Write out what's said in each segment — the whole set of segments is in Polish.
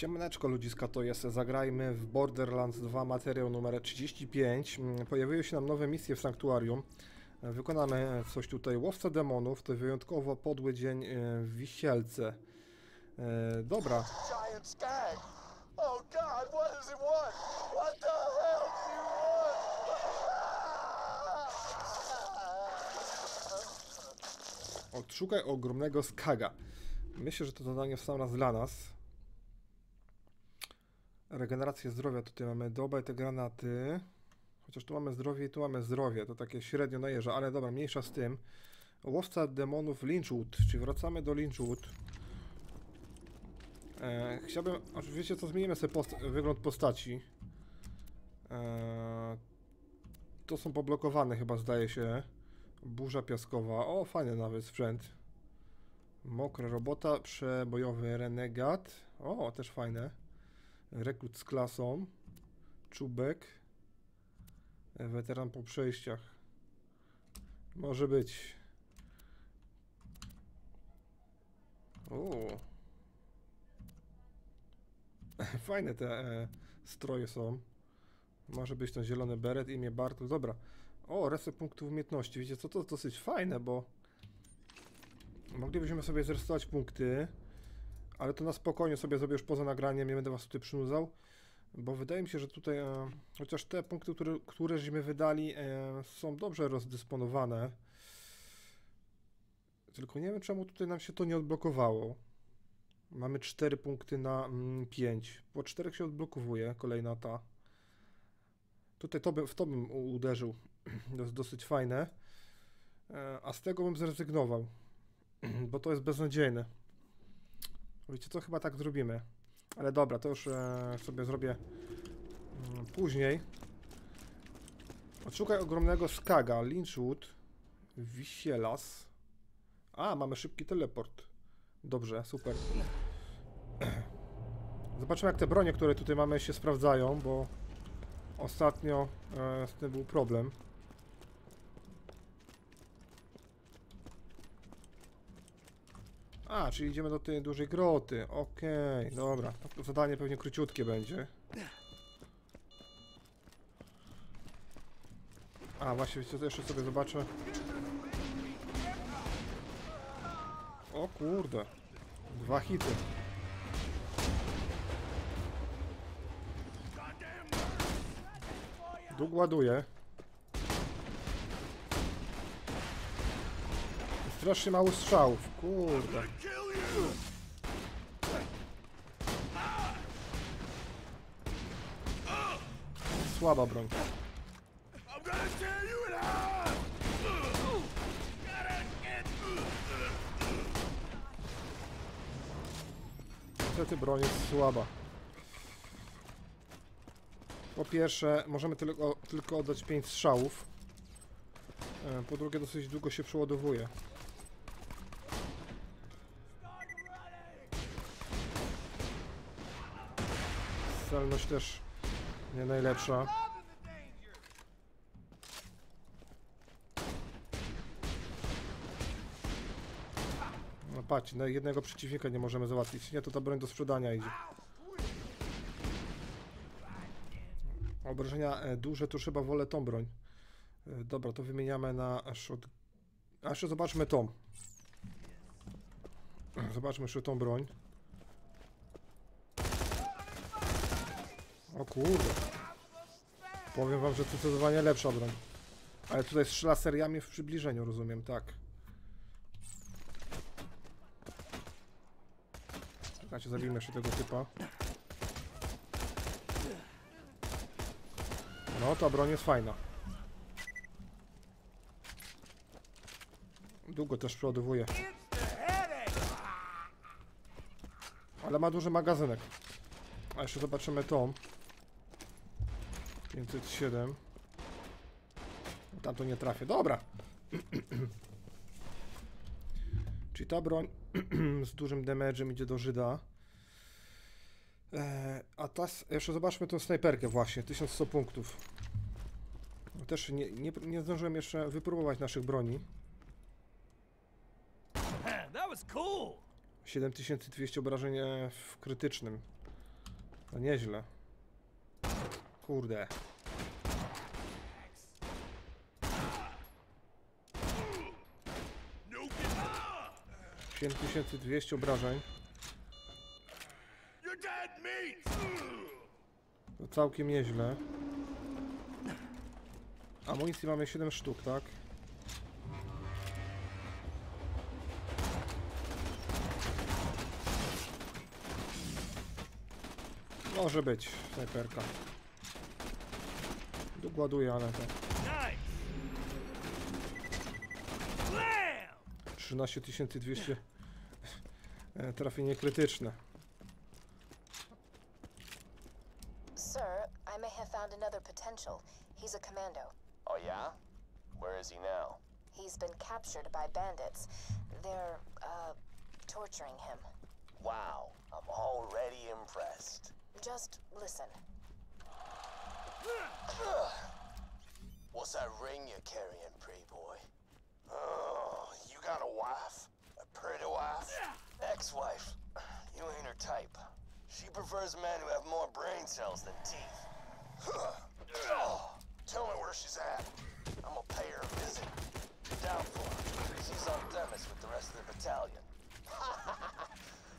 Siemaneczko ludziska, to jest Zagrajmy w Borderlands 2, materiał numer 35. Pojawiły się nam nowe misje w Sanktuarium. Wykonamy coś tutaj. Łowca demonów, to wyjątkowo podły dzień w Wichelce. Dobra. Odszukaj ogromnego skaga. Myślę, że to zadanie w sam raz dla nas. Regenerację zdrowia tutaj mamy, dobra, i te granaty. Chociaż tu mamy zdrowie i tu mamy zdrowie. To takie średnio najeżdża, ale dobra, mniejsza z tym. Łowca demonów Lynchwood, czyli wracamy do Lynchwood. Chciałbym, oczywiście co, zmienimy sobie wygląd postaci. To są poblokowane chyba, zdaje się. Burza piaskowa, o fajny nawet sprzęt. Mokra robota, przebojowy renegat. O, też fajne. Rekrut z klasą. Czubek. Weteran po przejściach. Może być. O. Fajne te stroje są. Może być ten zielony beret, imię BARTUL. Dobra. O, reset punktów umiejętności. Wiecie co, to dosyć fajne, bo moglibyśmy sobie zresetować punkty. Ale to na spokojnie sobie zrobię już poza nagraniem, nie będę was tutaj przynudzał. Bo wydaje mi się, że tutaj, chociaż te punkty, któreśmy wydali, są dobrze rozdysponowane. Tylko nie wiem, czemu tutaj nam się to nie odblokowało. Mamy 4 punkty na 5. Po 4 się odblokowuje kolejna ta. Tutaj w to bym uderzył. To jest dosyć fajne. A z tego bym zrezygnował. Bo to jest beznadziejne. Wiecie co, chyba tak zrobimy. Ale dobra, to już sobie zrobię później. Odszukaj ogromnego skaga. Lynchwood. Wichelce. A, mamy szybki teleport. Dobrze, super. Zobaczymy, jak te bronie, które tutaj mamy, się sprawdzają, bo ostatnio z tym był problem. A, czyli idziemy do tej dużej groty. Okej, dobra. To zadanie pewnie króciutkie będzie. A, właśnie, wiecie, to jeszcze sobie zobaczę. O kurde. 2 hity. Dług ładuje. Strasznie mało strzałów, kurde. Słaba broń. Niestety broń jest słaba. Po pierwsze, możemy tylko oddać 5 strzałów. Po drugie, dosyć długo się przeładowuje. Celność też nie najlepsza. No patrz, na jednego przeciwnika nie możemy załatwić. Nie, to ta broń do sprzedania idzie. Obrażenia duże, to chyba wolę tą broń. Dobra, to wymieniamy na A jeszcze zobaczmy tą. Zobaczmy jeszcze tą broń. O kurde. Powiem wam, że to zdecydowanie lepsza broń. Ale tutaj strzela seriami w przybliżeniu, rozumiem, tak. Czekajcie, zabijmy jeszcze tego typa. No, ta broń jest fajna. Długo też przeładowuje. Ale ma duży magazynek. A jeszcze zobaczymy tą. 507. Tam to nie trafię. Dobra. Czyli ta broń z dużym damage'em idzie do Żyda. A ta... Jeszcze zobaczmy tą snajperkę właśnie. 1100 punktów. Też nie zdążyłem jeszcze wypróbować naszych broni. 7200 obrażeń w krytycznym. To nieźle. Kurde. $5200 obrażeń. To całkiem nieźle. Amunicji mamy 7 sztuk, tak? Może być snajperka. Dokładuję, ale tak. 13200. Trafienie krytyczne. Sir, I may have found another potential. He's a commando. Oh yeah? Where is he now? He's been captured by bandits. They're torturing him. Wow, I'm already impressed. Just listen. What's that ring you're carrying, pretty boy? Oh, you got a wife? A pretty wife? Ex-wife. You ain't her type. She prefers men who have more brain cells than teeth. Tell me where she's at. I'm gonna pay her a visit. Down for her. She's on Demis with the rest of the battalion.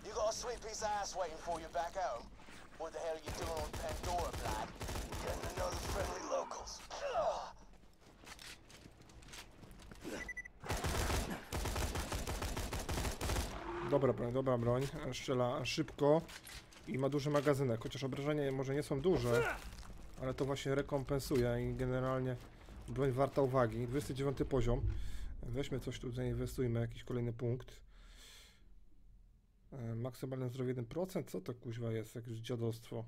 You got a sweet piece of ass waiting for you back home. What the hell are you doing on Pandora, Blight? Getting to know the friendly locals. Dobra broń, strzela szybko i ma duży magazynek, chociaż obrażenia może nie są duże, ale to właśnie rekompensuje i generalnie broń warta uwagi. 29 poziom, weźmy coś tutaj, inwestujmy jakiś kolejny punkt. Maksymalne zdrowie 1%, co to kuźwa jest, jakieś dziadostwo.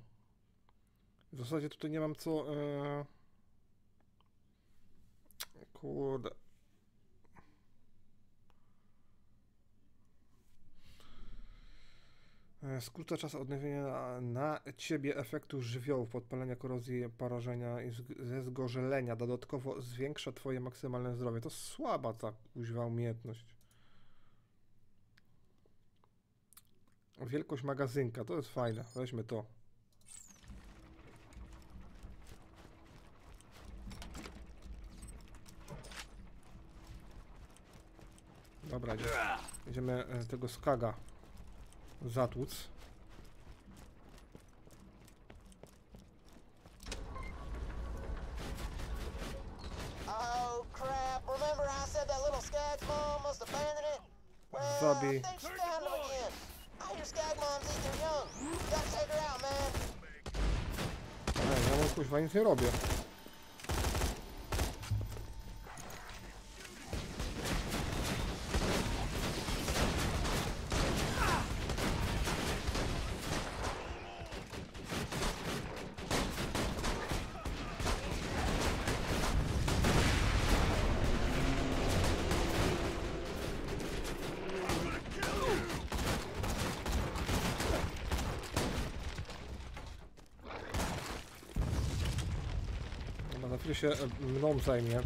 W zasadzie tutaj nie mam co... Kurde... Skróca czas odnowienia na ciebie efektu żywiołów, podpalenia, korozji, porażenia i zgorzelenia. Dodatkowo zwiększa twoje maksymalne zdrowie. To słaba ta kuźwa umiejętność. Wielkość magazynka, to jest fajne. Weźmy to. Dobra, idziemy tego skaga zatłuc. Zabij. Ja mu kuźwa nic nie robię. Się mną zajmie.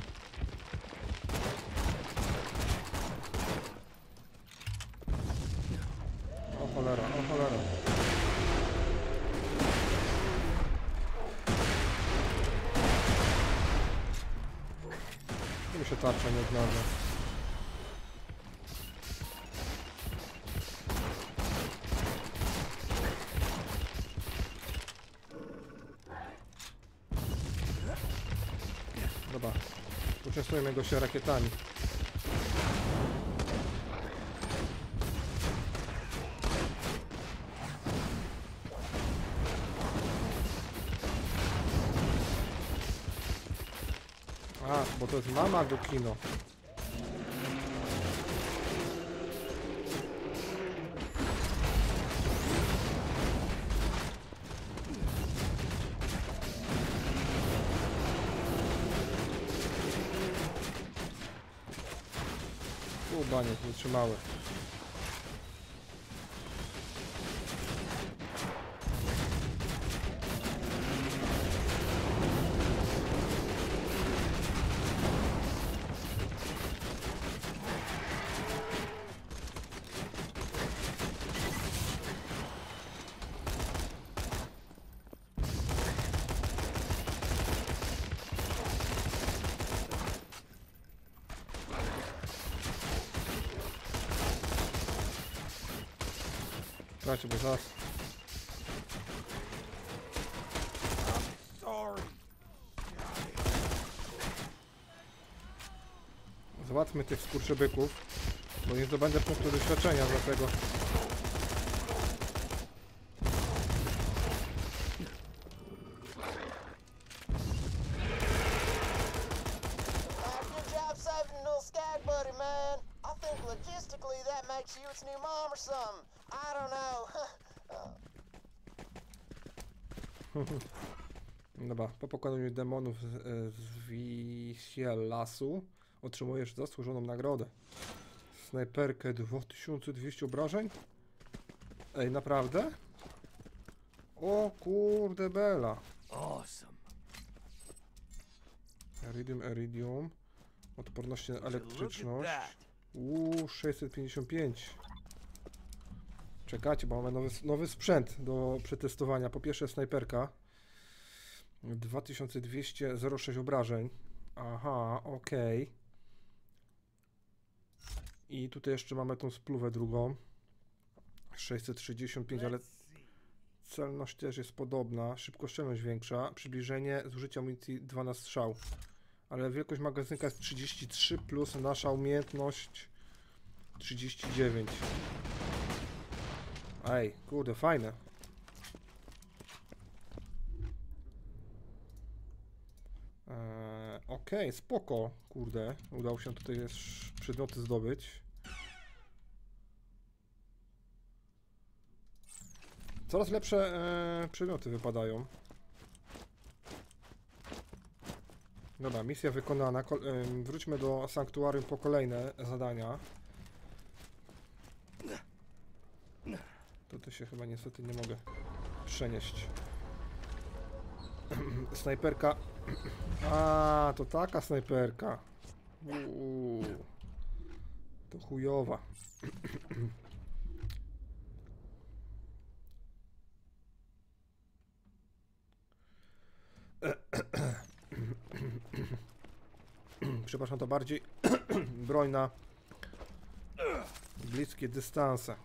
O cholera, o cholera. Tu mi się tarcza nie znalazła. Uczestujemy go się rakietami. A, bo to jest mama do kino. Baniek wytrzymały. Raczej bez nas. Załatwmy tych skurczybyków, bo nie zdobędę punktu doświadczenia dlatego. Dobra, po pokonaniu demonów z Wichelce'u otrzymujesz zasłużoną nagrodę. Snajperkę 2200 obrażeń? Ej, naprawdę? O kurde bela. Awesome. Eridium. Odporność na elektryczność. Uuu, 655. Czekajcie, bo mamy nowy sprzęt do przetestowania. Po pierwsze snajperka. 2206 obrażeń. Aha, okej. Okay. I tutaj jeszcze mamy tą spluwę drugą. 665, ale celność też jest podobna. Szybkościelność większa. Przybliżenie zużycia amunicji 2 na strzał. Ale wielkość magazynka jest 33 plus nasza umiejętność 39. Ej, kurde, fajne. Okej, spoko, kurde. Udało się tutaj przedmioty zdobyć. Coraz lepsze przedmioty wypadają. Dobra, misja wykonana. Wróćmy do sanktuarium po kolejne zadania. Tutaj się chyba niestety nie mogę przenieść. Snajperka. A, to taka snajperka. Uuu. To chujowa. Przepraszam, to bardziej broń na bliskie dystanse.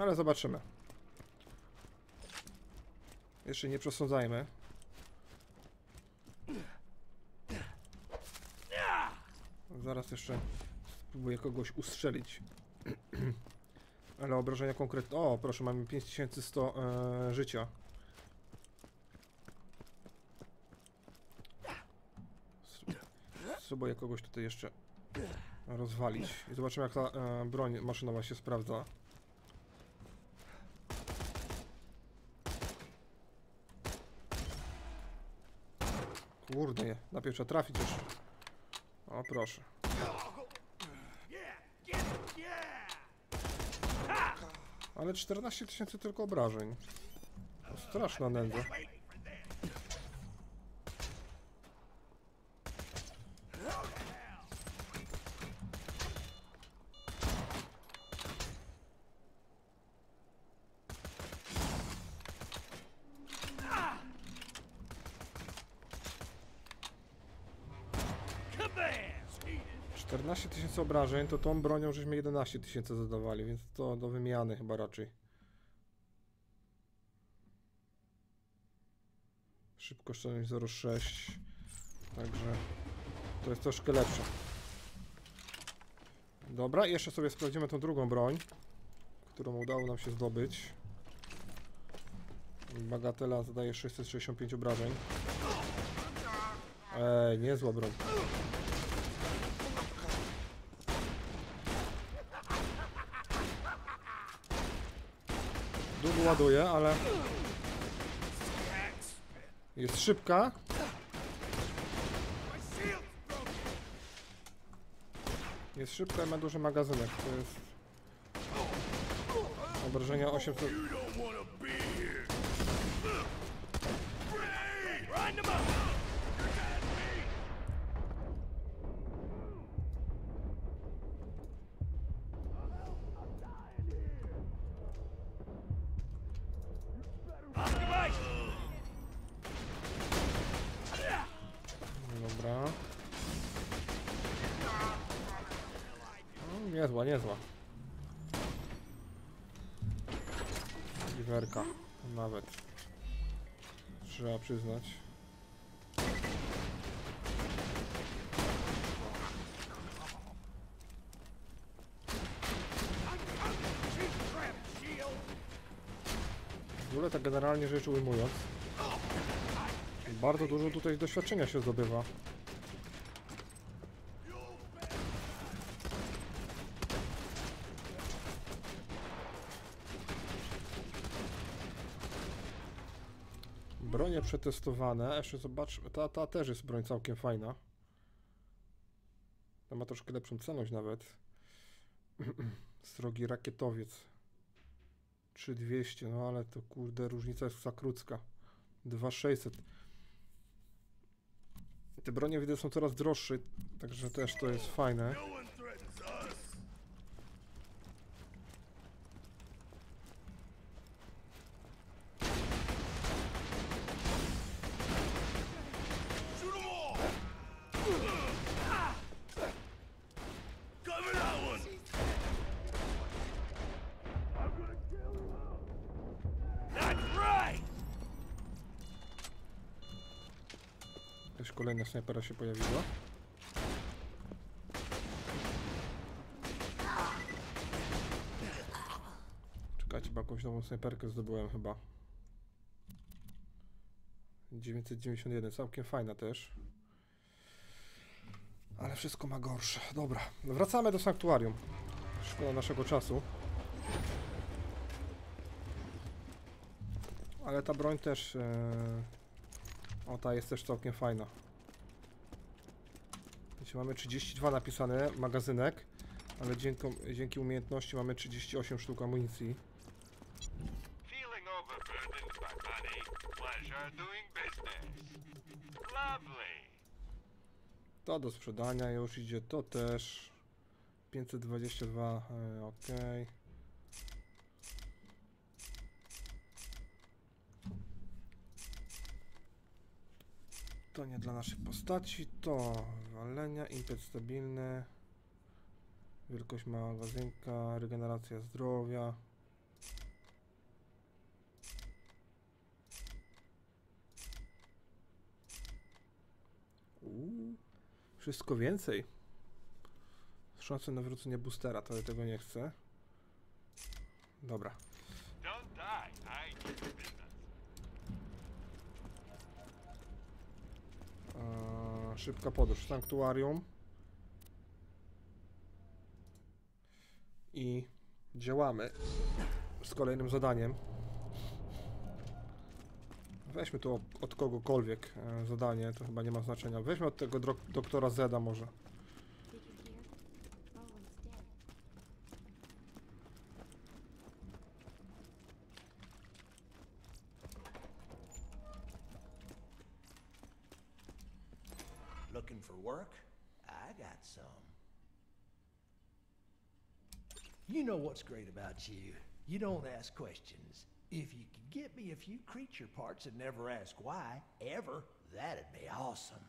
Ale zobaczymy. Jeszcze nie przesądzajmy. Zaraz jeszcze spróbuję kogoś ustrzelić. Ale obrażenia konkretne... O, proszę, mamy 5100 życia. Spróbuję kogoś tutaj jeszcze rozwalić. I zobaczymy, jak ta broń maszynowa się sprawdza. Kurde, nie. Na pierwsza trafić już. O, proszę. Ale 14000 tylko obrażeń. To straszna nędza. Obrażeń, to tą bronią żeśmy 11000 zadawali, więc to do wymiany chyba raczej. Szybkość 0,6, także to jest troszkę lepsze. Dobra, jeszcze sobie sprawdzimy tą drugą broń, którą udało nam się zdobyć. Bagatela zadaje 665 obrażeń. Niezła broń. Długo ładuje, ale jest szybka. Jest szybka i ma duży magazynek. To jest obrażenia 800. Niezła, niezła. Iwerka, nawet. Trzeba przyznać. W ogóle tak generalnie rzecz ujmując, bardzo dużo tutaj doświadczenia się zdobywa. Bronie przetestowane, jeszcze zobacz, ta też jest broń całkiem fajna. Ta ma troszkę lepszą cenność nawet. Srogi rakietowiec. 3200, no ale to kurde, różnica jest zakrucka. 2600. Te bronie widzę są coraz droższe, także też to jest fajne. Kolejna snajpera się pojawiła. Czekajcie, bo jakąś nową snajperkę zdobyłem chyba. 991, całkiem fajna też. Ale wszystko ma gorsze. Dobra, wracamy do sanktuarium. Szkoda naszego czasu. Ale ta broń też... O, ta jest też całkiem fajna. Mamy 32 napisane magazynek, ale dzięki umiejętności mamy 38 sztuk amunicji. To do sprzedania już idzie, to też 522, ok. To nie dla naszych postaci, to walenia, impet stabilny, wielkość magazynka, regeneracja zdrowia. Wszystko więcej. Szanse na wrócenie boostera, to ja tego nie chcę. Dobra. Szybka podróż, sanktuarium i działamy z kolejnym zadaniem. Weźmy tu od kogokolwiek zadanie, to chyba nie ma znaczenia. Weźmy od tego doktora Zeda może. For work? I got some. You know what's great about you? You don't ask questions. If you could get me a few creature parts and never ask why, ever, that'd be awesome.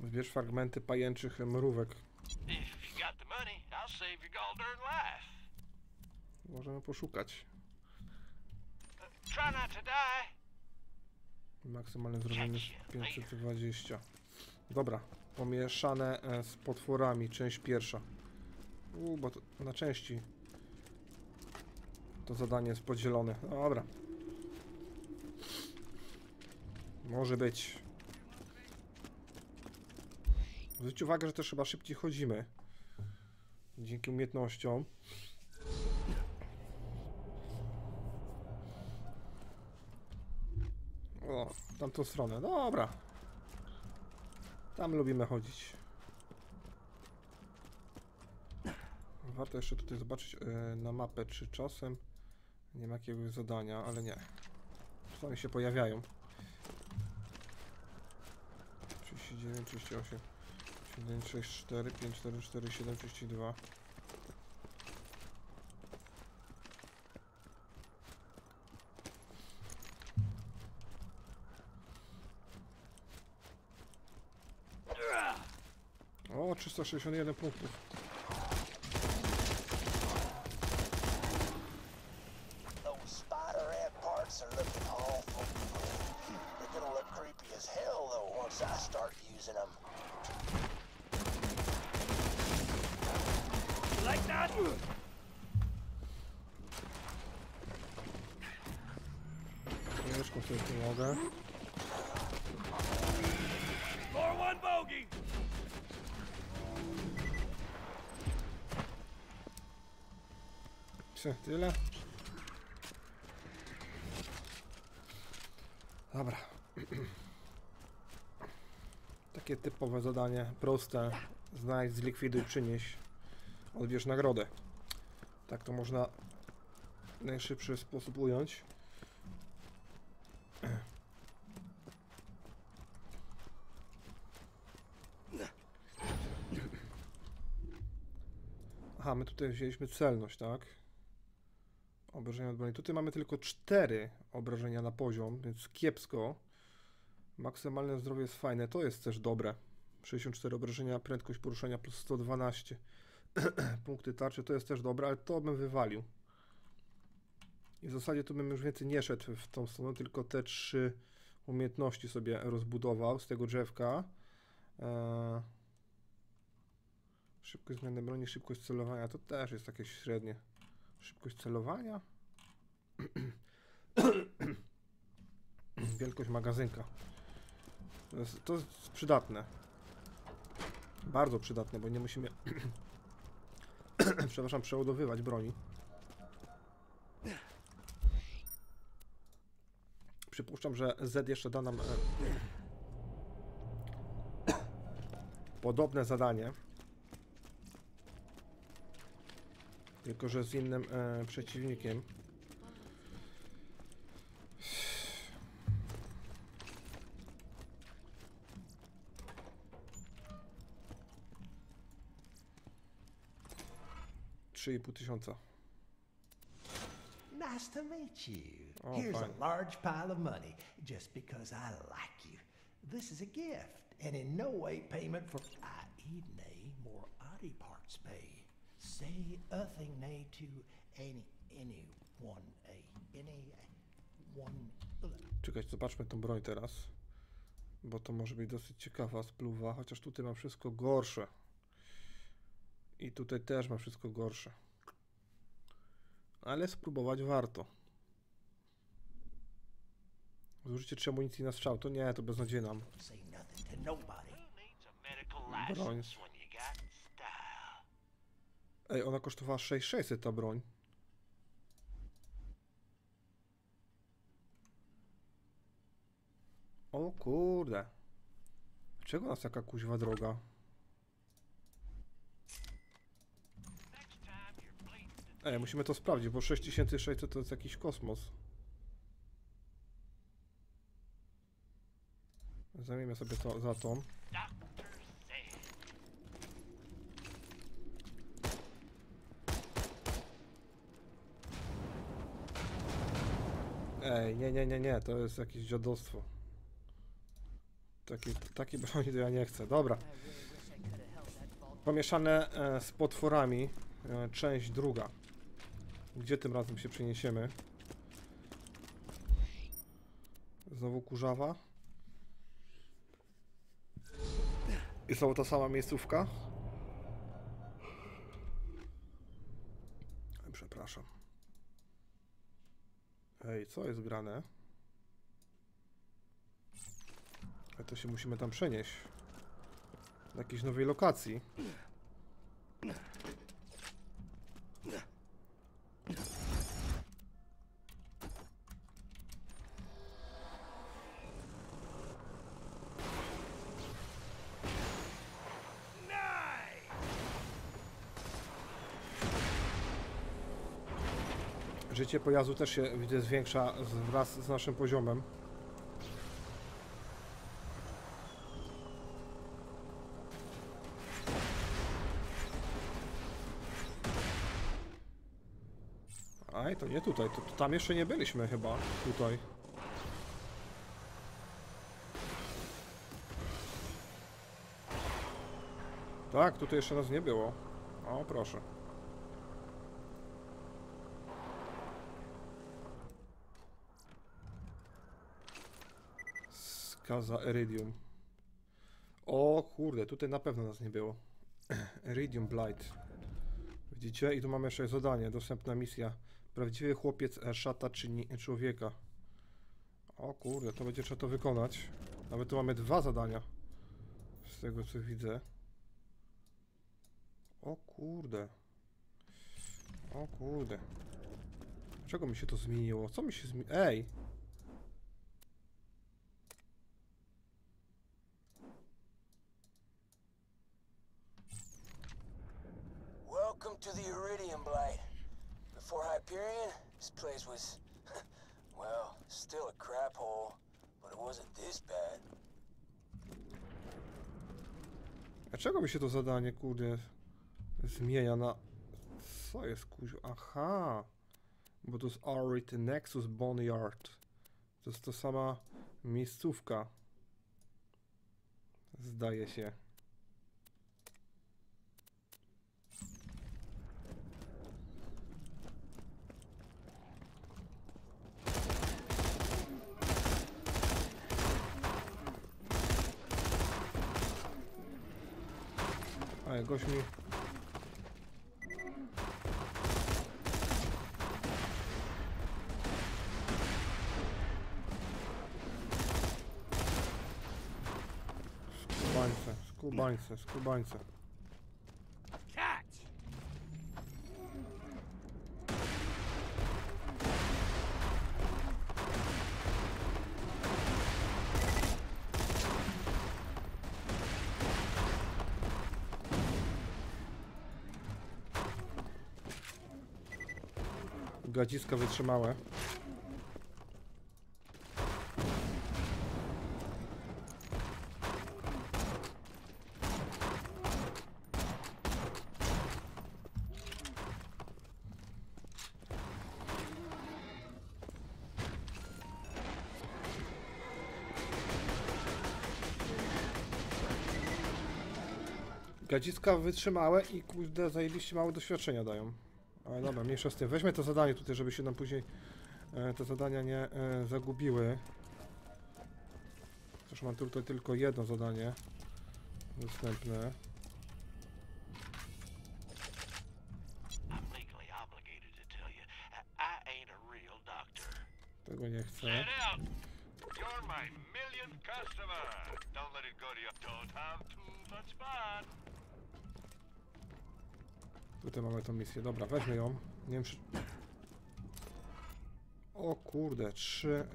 Zbierz fragmenty pajęczych mrówek. If you got the money, I'll save your goddamn life. Możemy poszukać. Try not to die. Maksymalne zrobienie 520. Dobra, pomieszane z potworami, część pierwsza. Bo to na części to zadanie jest podzielone. Dobra. Może być. Zwróćcie uwagę, że też chyba szybciej chodzimy. Dzięki umiejętnościom. O, w tamtą stronę. Dobra. Tam lubimy chodzić. Warto jeszcze tutaj zobaczyć na mapę, czy czasem nie ma jakiegoś zadania, ale nie. Czasami się pojawiają. 39, 38, 39, 64, 5, 4, 4, 7, 32. O, 361 punktów. start using them. You like that? Już kupić nie mogę. More one bogey. Tyle. Dobra. Takie typowe zadanie, proste. Znajdź, zlikwiduj, przynieś. Odbierz nagrodę. Tak to można w najszybszy sposób ująć. Aha, my tutaj wzięliśmy celność, tak? Obrażenia od broni. Tutaj mamy tylko 4 obrażenia na poziom, więc kiepsko. Maksymalne zdrowie jest fajne, to jest też dobre. 64 obrażenia, prędkość poruszania plus 112 punkty tarczy, to jest też dobre, ale to bym wywalił. I w zasadzie tu bym już więcej nie szedł w tą stronę, tylko te 3 umiejętności sobie rozbudował z tego drzewka. Szybkość zmiany broni, szybkość celowania, to też jest takie średnie. Szybkość celowania. Wielkość magazynka. To jest przydatne. Bardzo przydatne, bo nie musimy przepraszam, przeładowywać broni. Przypuszczam, że Z jeszcze da nam podobne zadanie. Tylko że z innym przeciwnikiem. Nice to meet you. Here's a large pile of money just because I like you. This is a gift and in no way payment for Aidne more oddy parts pay. Say nothing nay to any one. Czekajcie, zobaczmy tą broń teraz, bo to może być dosyć ciekawa spluwa, chociaż tutaj mam wszystko gorsze. I tutaj też ma wszystko gorsze. Ale spróbować warto. Zużycie 3 amunicji na strzał. To nie, to beznadziejna. Broń. Ej, ona kosztowała 6600, ta broń. O kurde. Czego nas taka kuźwa droga? Ej, musimy to sprawdzić, bo 6600 to jest jakiś kosmos. Zamienię sobie to za tą. Ej, nie, to jest jakieś dziadostwo. Takie broni to ja nie chcę, dobra. Pomieszane z potworami, część druga. Gdzie tym razem się przeniesiemy? Znowu kurzawa. I znowu ta sama miejscówka. Przepraszam. Ej, co jest grane? A to się musimy tam przenieść. Do jakiejś nowej lokacji. Życie pojazdu też się widzę zwiększa wraz z naszym poziomem. Aj, to nie tutaj, to tam jeszcze nie byliśmy chyba, tutaj. Tak, tutaj jeszcze nas nie było. O, proszę. Kaza Eridium. O kurde, tutaj na pewno nas nie było. Eridium Blight. Widzicie? I tu mamy jeszcze zadanie, dostępna misja. Prawdziwy chłopiec szata czyni człowieka. O kurde, to będzie trzeba to wykonać. Nawet tu mamy dwa zadania. Z tego co widzę. O kurde. O kurde. Dlaczego mi się to zmieniło? Co mi się zmieniło? Ej! Welcome to the Eridium Blight. Before Hyperion, this place was, well, still a crap hole, but it wasn't this bad. Dlaczego mi się to zadanie, kurde, zmienia na... Co jest, kuziu? Aha! Bo to jest Arith Nexus Boneyard. To jest to sama miejscówka. Zdaje się. Ale gość mi... Skubańce, skubańce. Gadziska wytrzymałe. Gadziska wytrzymałe i kurde, zajęliście mało doświadczenia dają. Ale dobra, mniejsza z tym. Weźmy to zadanie tutaj, żeby się nam później te zadania nie zagubiły. Zresztą mam tutaj tylko jedno zadanie dostępne. Tego nie chcę. Tutaj mamy tą misję. Dobra, weźmy ją. Nie wiem, czy... O kurde, trzy...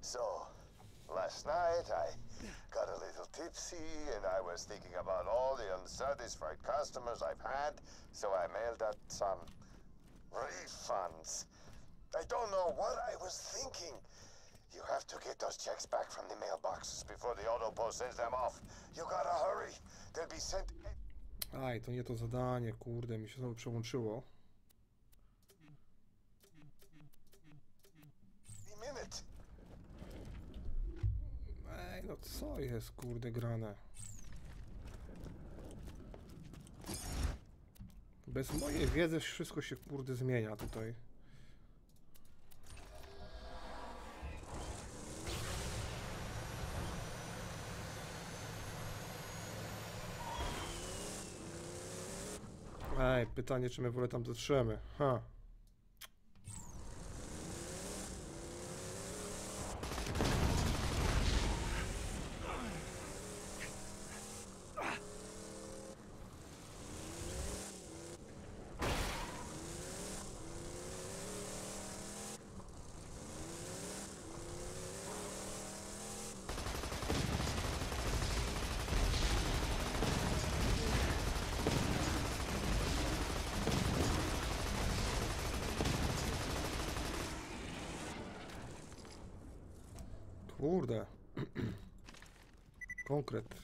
So, last night I got a little tipsy and I was thinking about all the unsatisfied customers I've had, so I mailed out some refunds. I don't know what I was thinking. You have to get those checks back from the mailboxes before the autopost sends them off. You gotta hurry. They'll be sent... Aj, to nie to zadanie, kurde, mi się znowu przełączyło. Ej, no co jest, kurde, grane? Bez mojej wiedzy wszystko się, kurde, zmienia tutaj. Ej, pytanie, czy my w ogóle tam dotrzemy. Ha. Kurde. Konkret.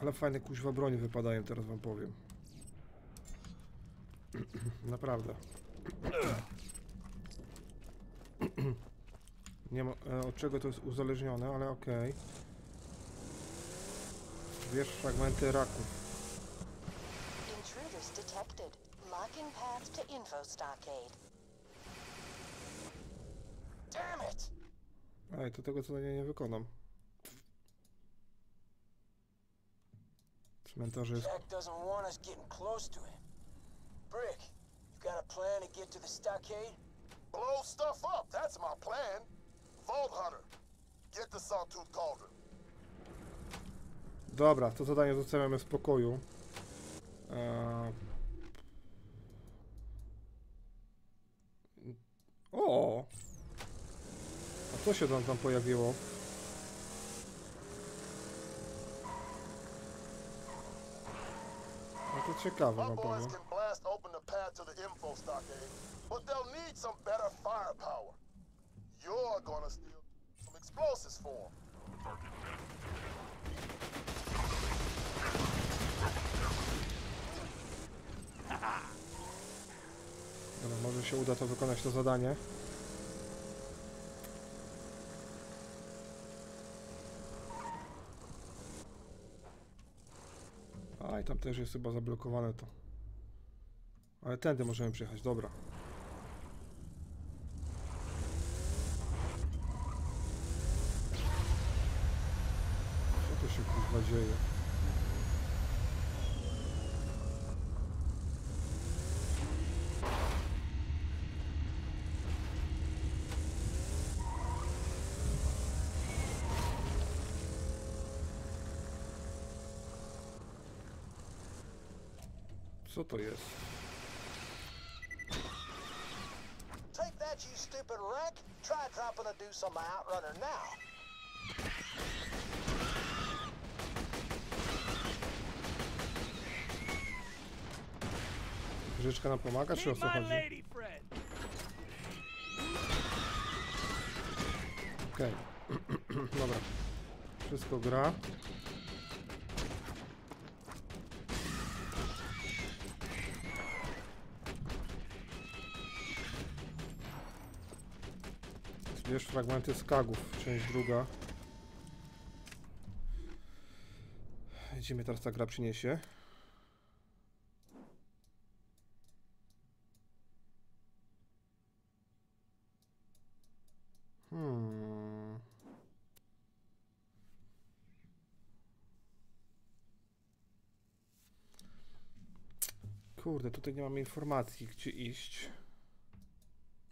Ale fajne kuźwa broń wypadają, teraz wam powiem. Naprawdę. Nie ma, od czego to jest uzależnione, ale okej. Wiesz, fragmenty raków. Intruders detected. Locking path to info stockade. Damn it! Aj, to tego zadania nie wykonam. Cmentarz jest... Brick, you got a plan to get to the stockade? Blow stuff up, that's my plan. Vault Hunter, get the Sawtooth Cauldron. Dobra, to zadanie zostawiamy w spokoju. O! A co się tam pojawiło? No to ciekawe, no powiem. Open the path to the info stockade, but they'll need some better firepower. You're gonna steal some explosives for them. Dobra, może się uda to wykonać, to zadanie. A i tam też jest chyba zablokowane to. Ale tędy możemy przyjechać, dobra. Co to się kurwa dzieje? Co to jest? You stupid wreck! Try dropping a deuce on my outrunner now. Rzeczka nam pomaga, czy o co chodzi? Okej. Dobra. Wszystko gra. Wiesz, fragmenty skagów, część druga. Gdzie mnie teraz ta gra przyniesie? Kurde, tutaj nie mamy informacji, gdzie iść.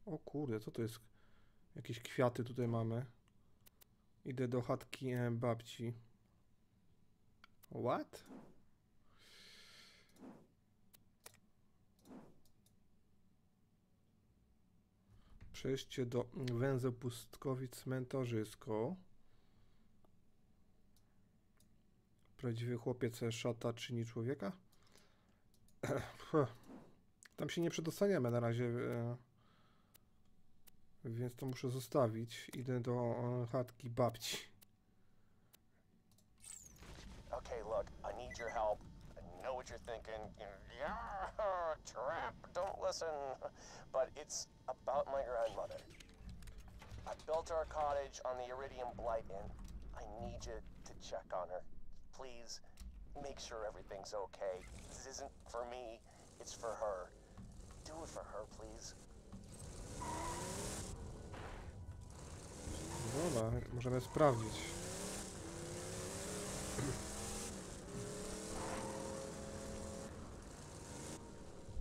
O kurde, co to jest? Jakieś kwiaty tutaj mamy. Idę do chatki babci. What? Przejście do węzeł pustkowic cmentarzysko. Prawdziwy chłopiec szata czyni człowieka? Tam się nie przedostaniemy na razie. Więc to muszę zostawić. Idę do chatki babci. Okay, look, I need your help. I know what you're thinking. Yeah, trap, don't listen. But it's about my grandmother. I built our cottage on the Eridium Blight Inn. I need you to check on her. Please, make sure everything's okay. This isn't for me, it's for her. Do it for her, please. Dobra, możemy sprawdzić.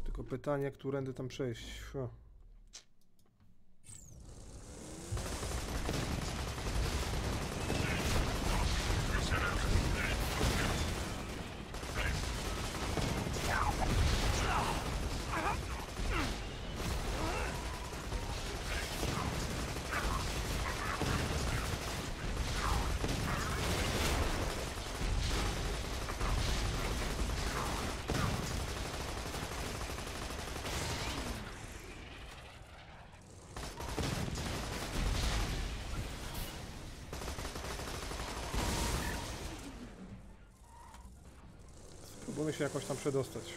Tylko pytanie, którędy tam przejść. Się jakoś tam przedostać.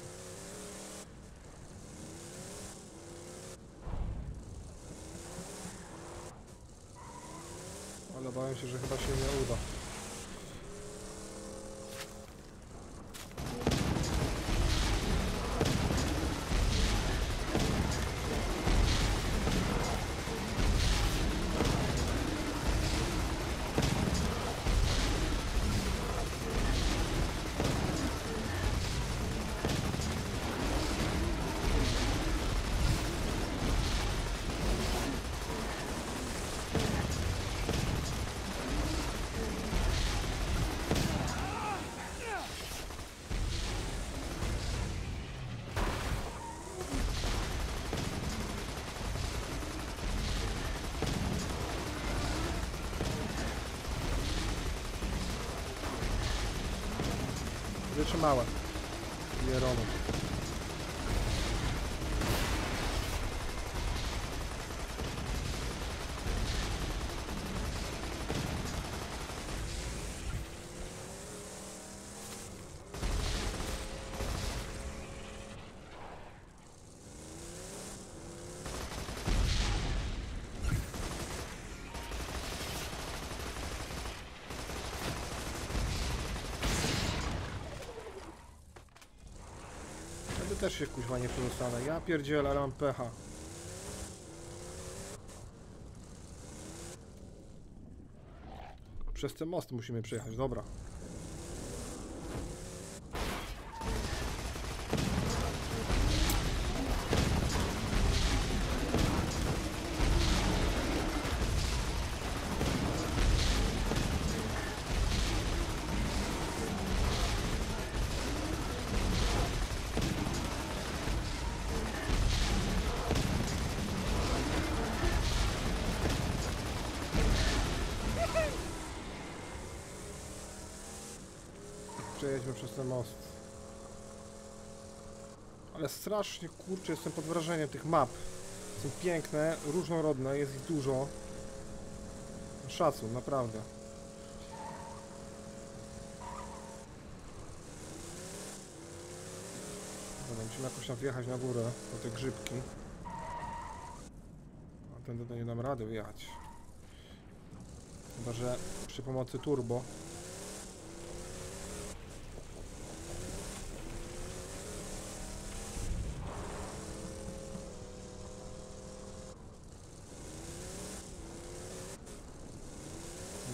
Ale bałem się, że chyba się nie uda. zatrzymałem. Jerono. Też się kuźwa nie pozostanę. Ja pierdzielę, ale mam pecha. Przez ten most musimy przejechać, dobra. Przejedźmy przez ten most. Ale strasznie, kurczę, jestem pod wrażeniem tych map. Są piękne, różnorodne, jest ich dużo. Szacun, naprawdę. Dobra, musimy jakoś tam wjechać na górę, po te grzybki. A tędy nie dam rady wjechać. Chyba że przy pomocy turbo.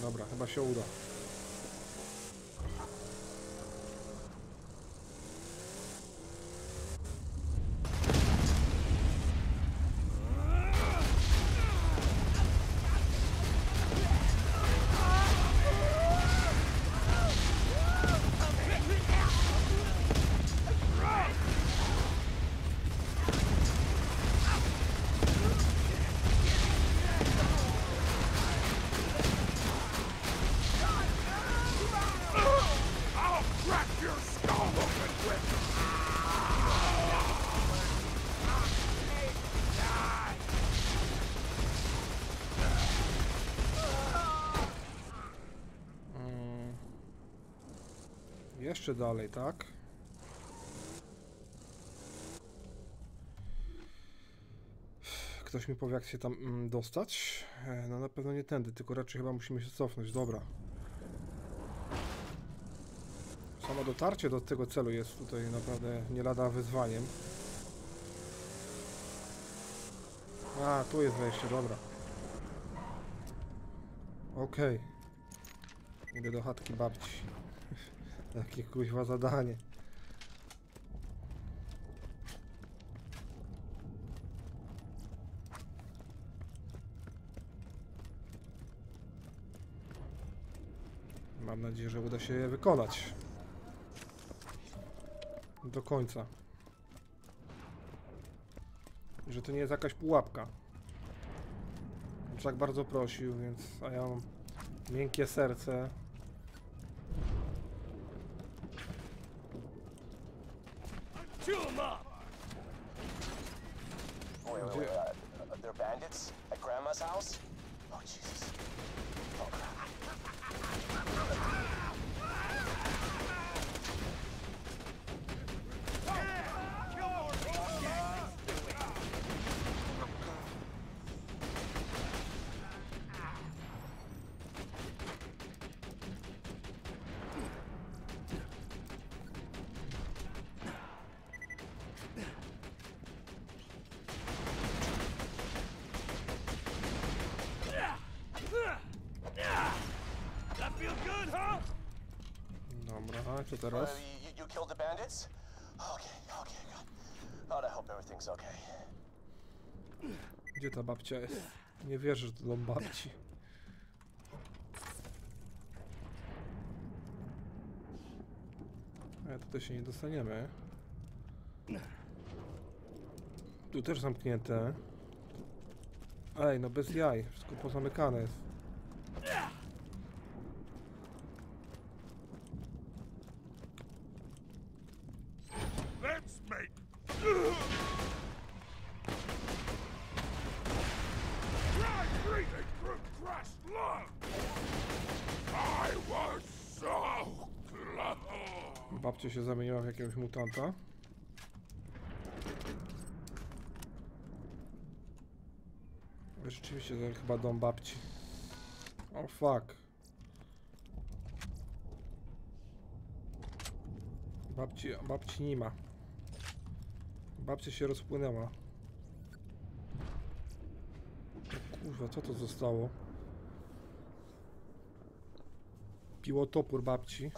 Dobra, chyba się uda. Jeszcze dalej, tak? Ktoś mi powie, jak się tam dostać? No na pewno nie tędy, tylko raczej chyba musimy się cofnąć, dobra. Samo dotarcie do tego celu jest tutaj naprawdę nie lada wyzwaniem. A, tu jest wejście, dobra. Okej. Idę do chatki babci. Takie kuźwa zadanie. Mam nadzieję, że uda się je wykonać. Do końca. Że to nie jest jakaś pułapka. Jack bardzo prosił, więc... A ja mam miękkie serce. They're bandits at grandma's house? Oh Jesus. Dobra, co teraz? Gdzie ta babcia jest? Nie wierzę, że to dom babci. A tutaj się nie dostaniemy. Tu też zamknięte. Ej, no bez jaj, wszystko pozamykane jest. just look! I was so close! Babcia się zamieniła w jakiegoś mutanta. Rzeczywiście to jest chyba dom babci. Oh fuck. Babci nie ma. Babcia się rozpłynęła. Kurwa, co to zostało? Piło topór babci.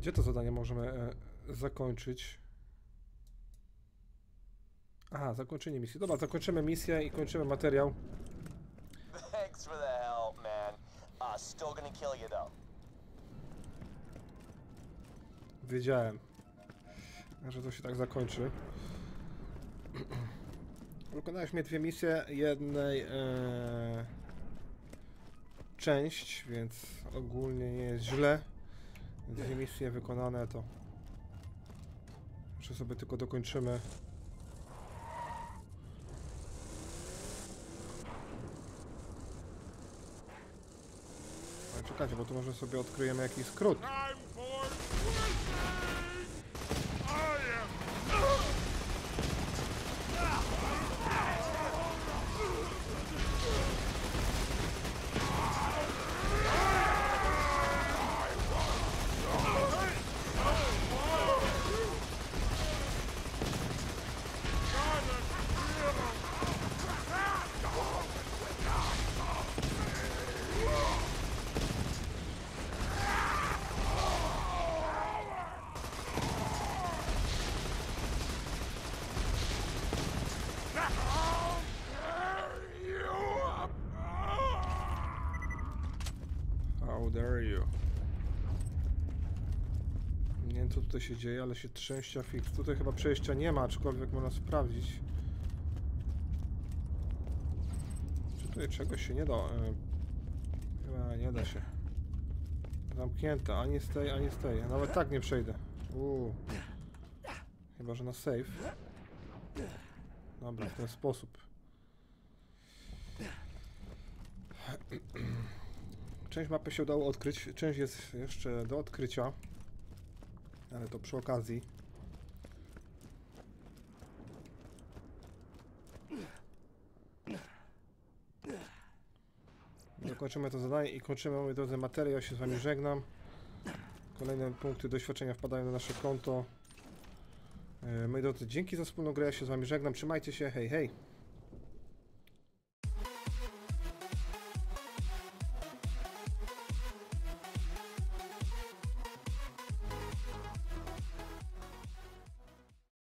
Gdzie to zadanie możemy zakończyć? Aha, zakończenie misji. Dobra, zakończymy misję i kończymy materiał. Thanks for the help, man. Still gonna kill you though. Wiedziałem, że to się tak zakończy. Wykonaliśmy dwie misje, jednej część, więc ogólnie nie jest źle. Dwie misje wykonane, to może sobie tylko dokończymy. Ale czekajcie, bo tu może sobie odkryjemy jakiś skrót. Co się dzieje, ale się trzęścia fix. Tutaj chyba przejścia nie ma, aczkolwiek można sprawdzić. Czy tutaj czegoś się nie da? Chyba nie da się. Zamknięte, ani z tej, ani z tej. Nawet tak nie przejdę. Chyba że na save. Dobra, w ten sposób. Część mapy się udało odkryć, część jest jeszcze do odkrycia. Ale to przy okazji. Dokończymy to zadanie i kończymy, moi drodzy, materiał. Ja się z wami żegnam. Kolejne punkty doświadczenia wpadają na nasze konto. Moi drodzy, dzięki za wspólną grę. Ja się z wami żegnam. Trzymajcie się. Hej, hej.